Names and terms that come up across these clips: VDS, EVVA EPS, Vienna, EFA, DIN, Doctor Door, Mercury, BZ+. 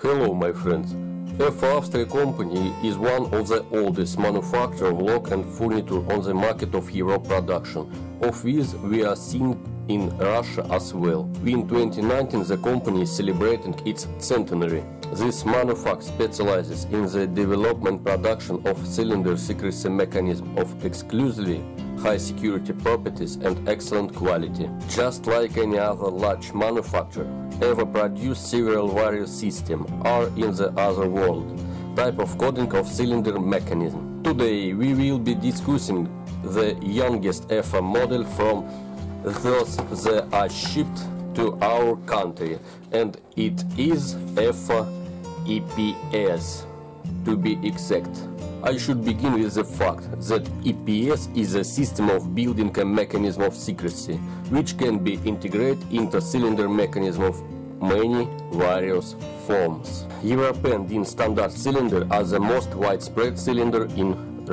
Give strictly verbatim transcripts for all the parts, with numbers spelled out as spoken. Hello, my friends. E V V A Austria company is one of the oldest manufacturer of lock and furniture on the market of Euro production, of which we are seen in Russia as well. In twenty nineteen, the company is celebrating its centenary. This manufacturer specializes in the development production of cylinder secrecy mechanism of exclusively high security properties and excellent quality. Just like any other large manufacturer, ever produced several various systems are in the other world type of coding of cylinder mechanism. Today we will be discussing the youngest E V V A model from those that are shipped to our country, and it is E V V A E P S to be exact. I should begin with the fact that E P S is a system of building a mechanism of secrecy, which can be integrated into cylinder mechanism of many various forms. European D I N standard cylinder are the most widespread cylinder in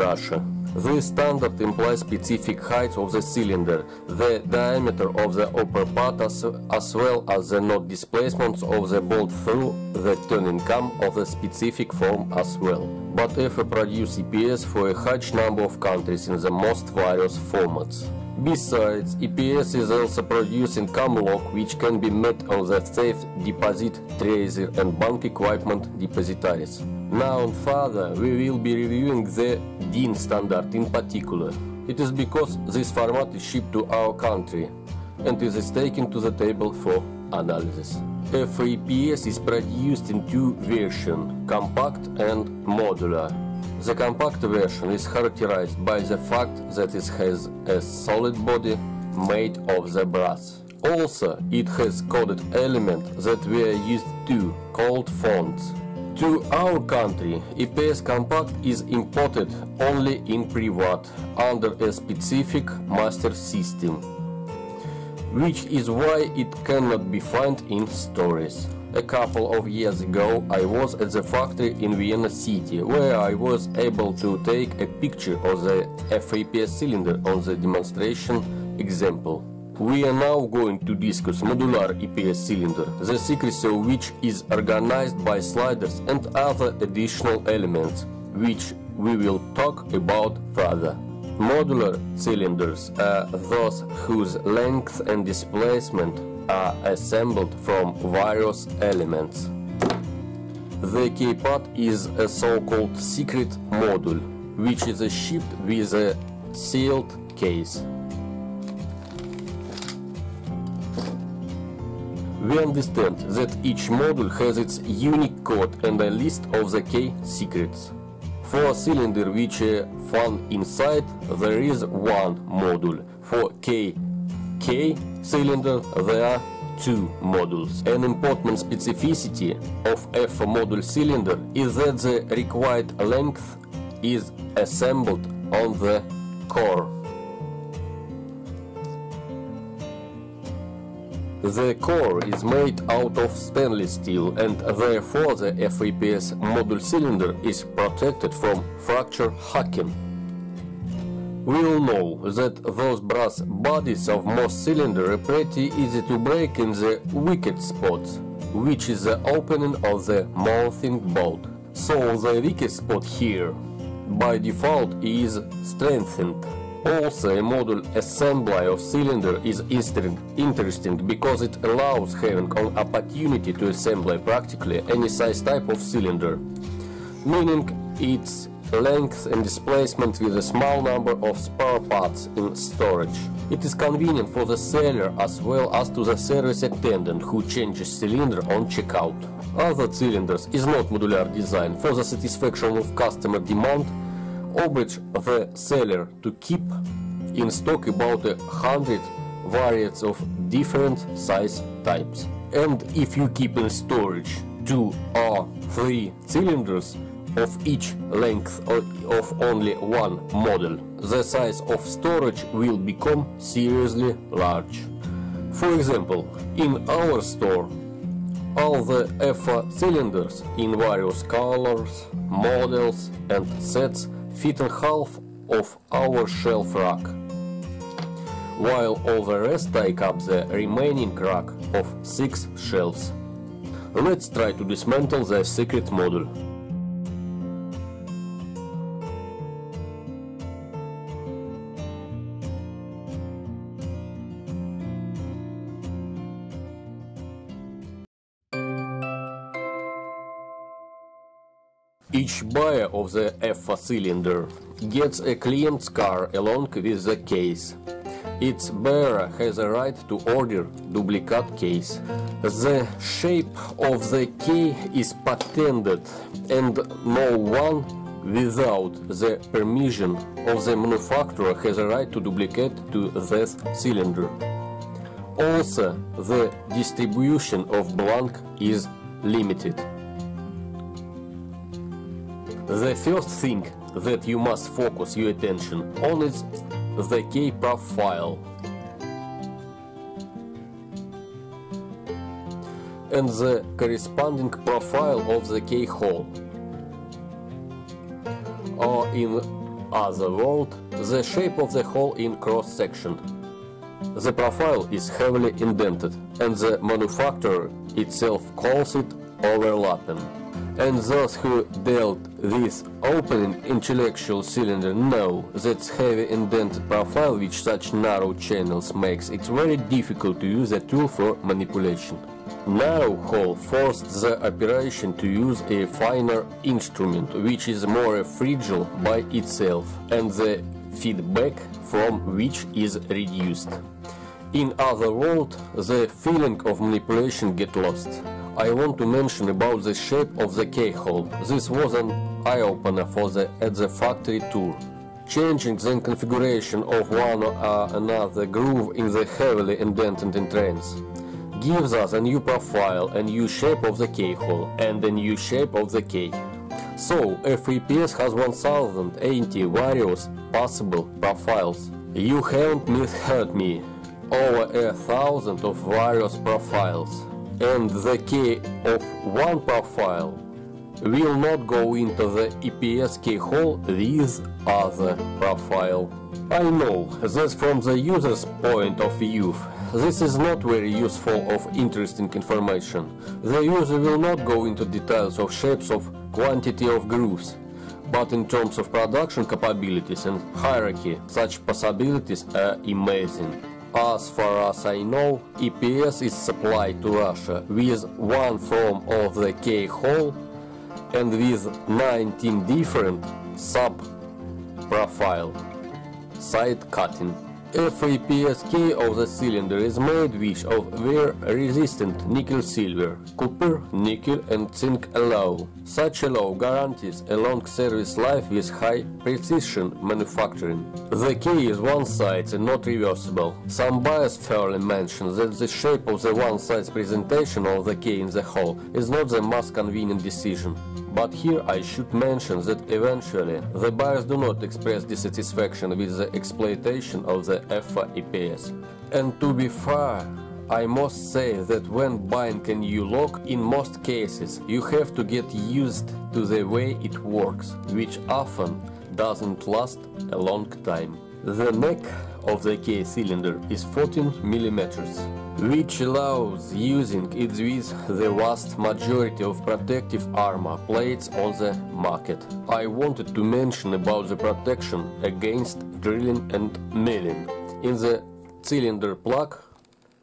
Russia. This standard implies specific height of the cylinder, the diameter of the upper part as, as well as the node displacements of the bolt through the turning cam of the specific form as well. But E V V A produces E P S for a large number of countries in the most various formats. Besides, E P S is also produced in cam lock, which can be made on the safe deposit tracer and bank equipment depositaries. Now and further, we will be reviewing the D I N standard in particular. It is because this format is shipped to our country and is taken to the table for analysis. E V V A E P S is produced in two versions, compact and modular. The compact version is characterized by the fact that it has a solid body made of the brass. Also, it has coded elements that were used too, called fonts. To our country, E P S Compact is imported only in privat under a specific master system, which is why it cannot be found in stores. A couple of years ago I was at the factory in Vienna city, where I was able to take a picture of the E V V A E P S cylinder on the demonstration example. We are now going to discuss modular E P S cylinder, the secrecy of which is organized by sliders and other additional elements, which we will talk about further. Modular cylinders are those whose length and displacement are assembled from various elements. The key part is a so-called secret module, which is shipped with a sealed case. We understand that each module has its unique code and a list of the key secrets. For a cylinder which is found inside, there is one module. For K K cylinder, there are two modules. An important specificity of F module cylinder is that the required length is assembled on the core. The core is made out of stainless steel, and therefore the E V V A E P S module cylinder is protected from fracture hacking. We all know that those brass bodies of most cylinders are pretty easy to break in the weakest spots, which is the opening of the mounting bolt. So the weakest spot here, by default, is strengthened. Also, a module assembly of cylinder is interesting because it allows having an opportunity to assemble practically any size type of cylinder, meaning its length and displacement with a small number of spare parts in storage. It is convenient for the seller as well as to the service attendant who changes cylinder on checkout. Other cylinders is not modular design for the satisfaction of customer demand, oblige the seller to keep in stock about a hundred variants of different size types. And if you keep in storage two or three cylinders of each length of only one model, the size of storage will become seriously large. For example, in our store, all the E V V A cylinders in various colors, models and sets fit a half of our shelf rack, while all the rest take up the remaining rack of six shelves. Let's try to dismantle the secret module. Each buyer of the E V V A cylinder gets a claimed car along with the case. Its bearer has a right to order duplicate case. The shape of the key is patented, and no one without the permission of the manufacturer has a right to duplicate to this cylinder. Also, the distribution of blank is limited. The first thing that you must focus your attention on is the key profile and the corresponding profile of the key hole, or in other words, the shape of the hole in cross-section. The profile is heavily indented, and the manufacturer itself calls it overlapping. And those who dealt this opening intellectual cylinder know that heavy indented profile with such narrow channels makes it very difficult to use a tool for manipulation. Narrow hole forced the operation to use a finer instrument, which is more fragile by itself, and the feedback from which is reduced. In other words, the feeling of manipulation gets lost. I want to mention about the shape of the keyhole. This was an eye-opener for the at the factory tour. Changing the configuration of one or another groove in the heavily indented entrance gives us a new profile, a new shape of the keyhole, and a new shape of the key. So, E V V A E P S has one thousand eighty various possible profiles. You haven't misheard me. Over a thousand of various profiles. And the key of one profile will not go into the E P S keyhole with other profile. I know that from the user's point of view, this is not very useful of interesting information. The user will not go into details of shapes of quantity of grooves, but in terms of production capabilities and hierarchy, such possibilities are amazing. As far as I know, E P S is supplied to Russia with one form of the keyhole and with nineteen different sub-profile side cutting. Every E P S key of the cylinder is made which of wear resistant nickel-silver, copper, nickel and zinc alloy. Such alloy guarantees a long service life with high precision manufacturing. The key is one-sided and not reversible. Some buyers fairly mention that the shape of the one-sided presentation of the key in the hole is not the most convenient decision. But here I should mention that eventually the buyers do not express dissatisfaction with the exploitation of the E V V A E P S. And to be fair, I must say that when buying a new lock, in most cases you have to get used to the way it works, which often doesn't last a long time. The neck of the key cylinder is fourteen millimeters, which allows using it with the vast majority of protective armor plates on the market. I wanted to mention about the protection against drilling and milling in the cylinder plug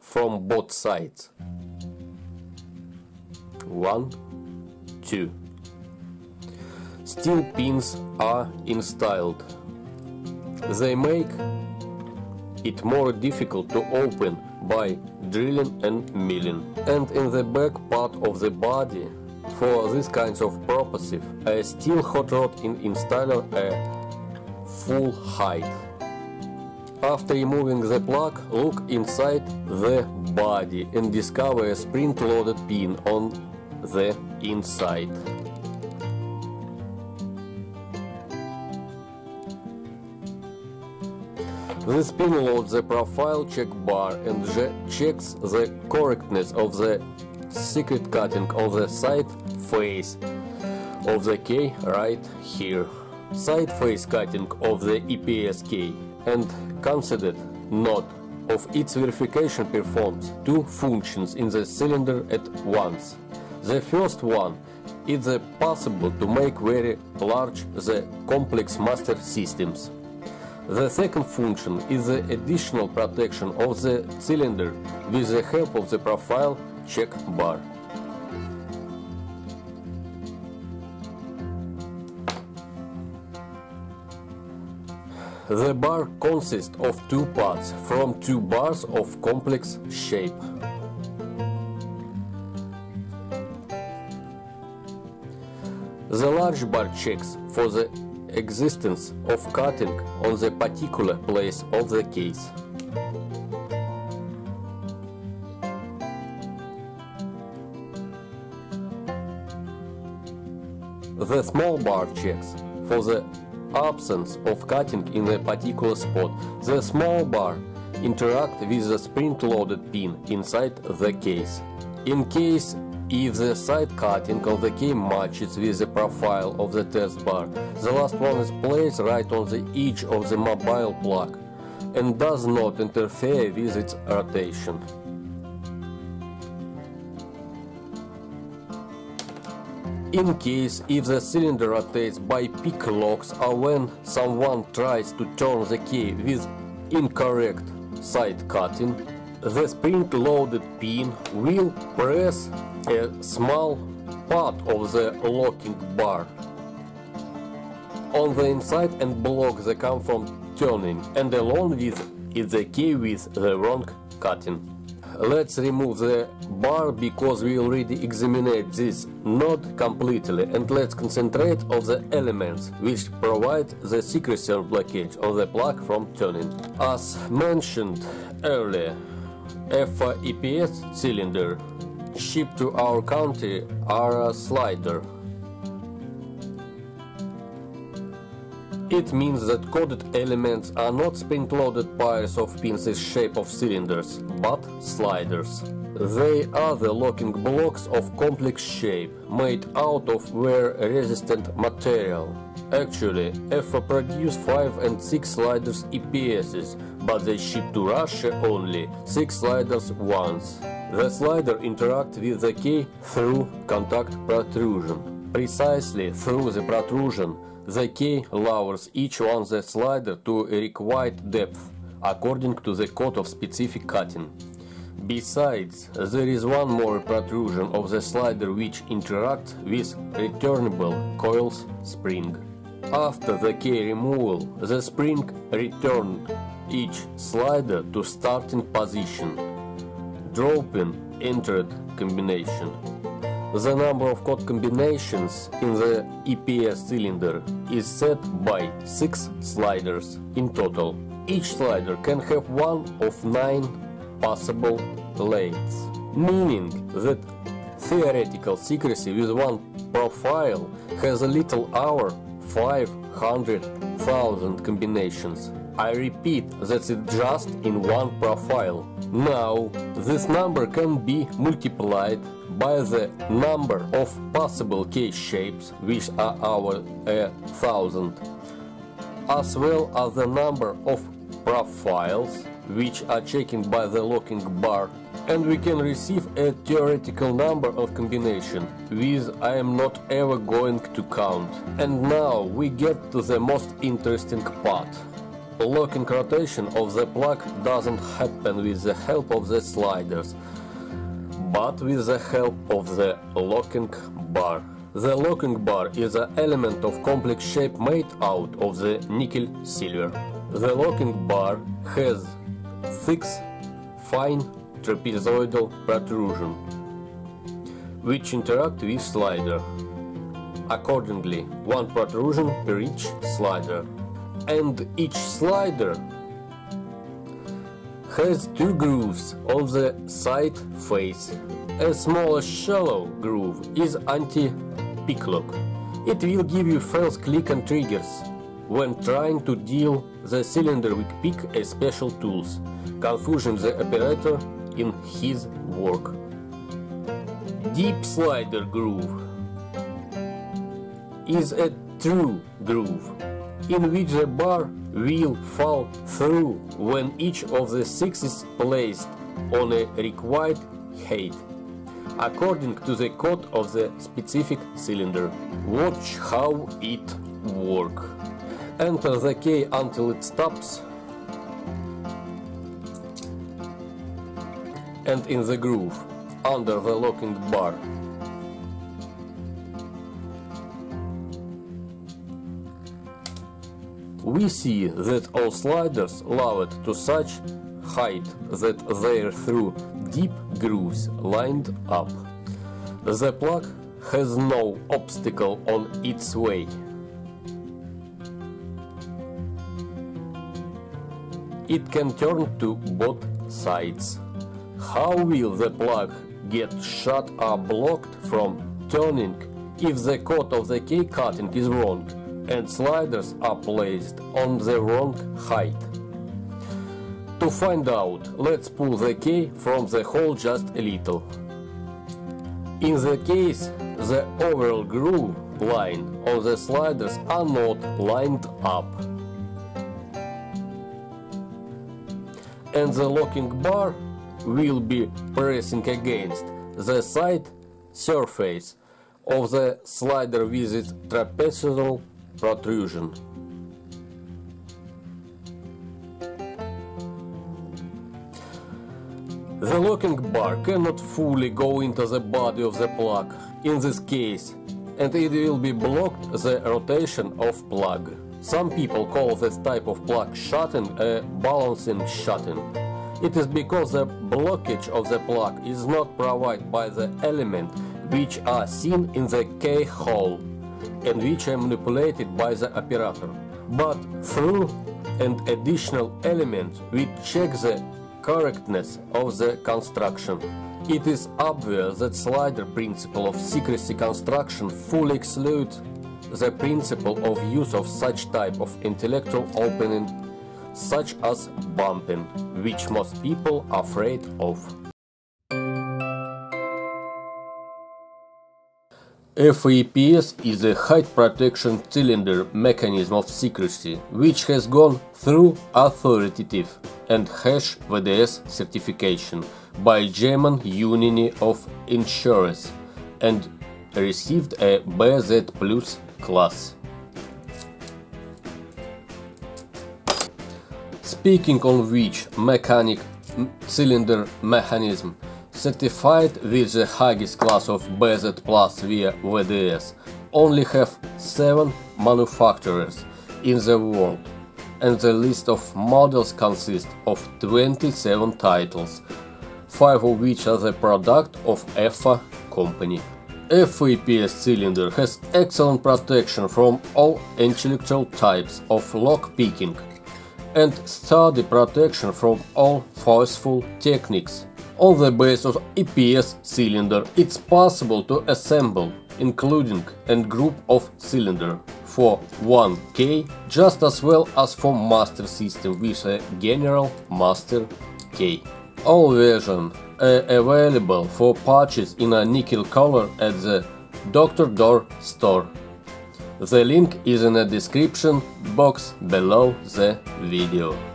from both sides. One, two. Steel pins are installed. They make it more difficult to open by drilling and milling. And in the back part of the body, for these kinds of purposes, a steel hot rod in installer a full height. After removing the plug, look inside the body and discover a spring-loaded pin on the inside. This pin loads the profile check bar and checks the correctness of the secret cutting of the side face of the key right here. Side face cutting of the E P S key and considered node of its verification performs two functions in the cylinder at once. The first one, it's possible to make very large the complex master systems. The second function is the additional protection of the cylinder with the help of the profile check bar. The bar consists of two parts from two bars of complex shape. The large bar checks for the existence of cutting on the particular place of the case. The small bar checks for the absence of cutting in a particular spot. The small bar interacts with the spring-loaded pin inside the case. In case if the side cutting of the key matches with the profile of the test bar, the last one is placed right on the edge of the mobile plug and does not interfere with its rotation. In case if the cylinder rotates by pick locks or when someone tries to turn the key with incorrect side cutting, the spring-loaded pin will press a small part of the locking bar on the inside and block the cam from turning, and along with it the key with the wrong cutting. Let's remove the bar because we already examined this node completely, and let's concentrate on the elements which provide the secrecy or blockage of the plug from turning. As mentioned earlier, E V V A E P S cylinder shipped to our country are a slider. It means that coded elements are not spring-loaded pairs of pins in shape of cylinders, but sliders. They are the locking blocks of complex shape, made out of wear-resistant material. Actually, E V V A produced five and six sliders E P Ss, but they ship to Russia only six sliders once. The slider interacts with the key through contact protrusion. Precisely through the protrusion, the key lowers each one the slider to a required depth, according to the code of specific cutting. Besides, there is one more protrusion of the slider which interacts with returnable coil's spring. After the key removal, the spring returns each slider to starting position, dropping entered combination. The number of code combinations in the E P S cylinder is set by six sliders in total. Each slider can have one of nine possible blades, meaning that theoretical secrecy with one profile has a little over five hundred thousand combinations. I repeat that it's just in one profile. Now, this number can be multiplied by the number of possible key shapes, which are over a thousand, as well as the number of profiles, which are checked by the locking bar, and we can receive a theoretical number of combinations, which I am not ever going to count. And now we get to the most interesting part. Locking rotation of the plug doesn't happen with the help of the sliders, but with the help of the locking bar. The locking bar is an element of complex shape made out of the nickel silver. The locking bar has six fine trapezoidal protrusions, which interact with slider. Accordingly, one protrusion per each slider. And each slider has two grooves on the side face. A smaller shallow groove is anti-picklock. It will give you false click and triggers when trying to deal the cylinder with pick and special tools, confusing the operator in his work. Deep slider groove is a true groove, in which the bar will fall through when each of the six is placed on a required height. according to the code of the specific cylinder. Watch how it works. Enter the key until it stops and in the groove under the locking bar. We see that all sliders lowered to such height that they are through deep grooves lined up. The plug has no obstacle on its way. It can turn to both sides. How will the plug get shut or blocked from turning if the code of the key cutting is wrong and sliders are placed on the wrong height? To find out, let's pull the key from the hole just a little. In the case, the overall groove line of the sliders are not lined up, and the locking bar will be pressing against the side surface of the slider with its trapezoidal protrusion. The locking bar cannot fully go into the body of the plug in this case, and it will be blocked the rotation of plug. Some people call this type of plug shutting a balancing shutting. It is because the blockage of the plug is not provided by the elements which are seen in the keyhole and which are manipulated by the operator, but through an additional element which checks the correctness of the construction. It is obvious that slider principle of secrecy construction fully excludes the principle of use of such type of intellectual opening, such as bumping, which most people are afraid of. E V V A E P S is a height protection cylinder mechanism of secrecy, which has gone through authoritative and harsh V D S certification by German Union of Insurers and received a B Z plus class. Speaking on which, mechanic cylinder mechanism certified with the highest class of B Z plus via V D S only have seven manufacturers in the world, and the list of models consists of twenty-seven titles, five of which are the product of E F A company. E V V A E P S cylinder has excellent protection from all intellectual types of lock picking and sturdy protection from all forceful techniques. On the basis of E P S cylinder, it's possible to assemble, including a group of cylinder for one key, just as well as for master system with a general master key. All versions are available for purchase in a nickel color at the Doctor Door store. The link is in the description box below the video.